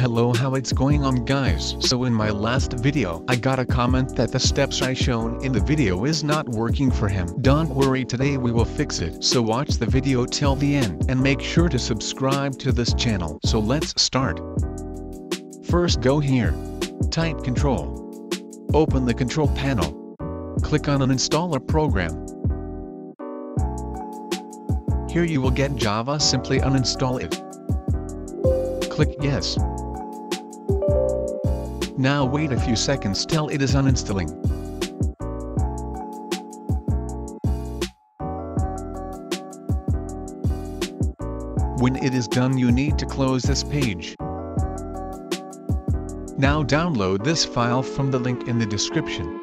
Hello, how it's going on guys? So in my last video I got a comment that the steps I shown in the video is not working for him. Don't worry, today we will fix it. So watch the video till the end and make sure to subscribe to this channel. So let's start. First go here. Type control. Open the control panel. Click on an installer program. Here you will get Java, simply uninstall it. Click yes. Now wait a few seconds till it is uninstalling. When it is done you need to close this page. Now download this file from the link in the description.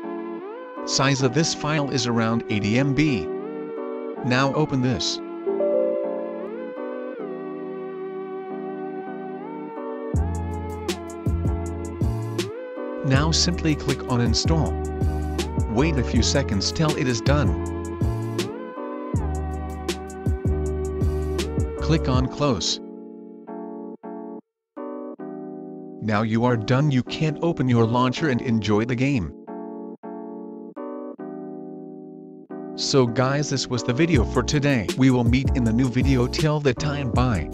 Size of this file is around 80 MB. Now open this. Now simply click on install. Wait a few seconds till it is done. Click on close. Now you are done, you can open your launcher and enjoy the game. So guys, this was the video for today. We will meet in the new video till the time, bye.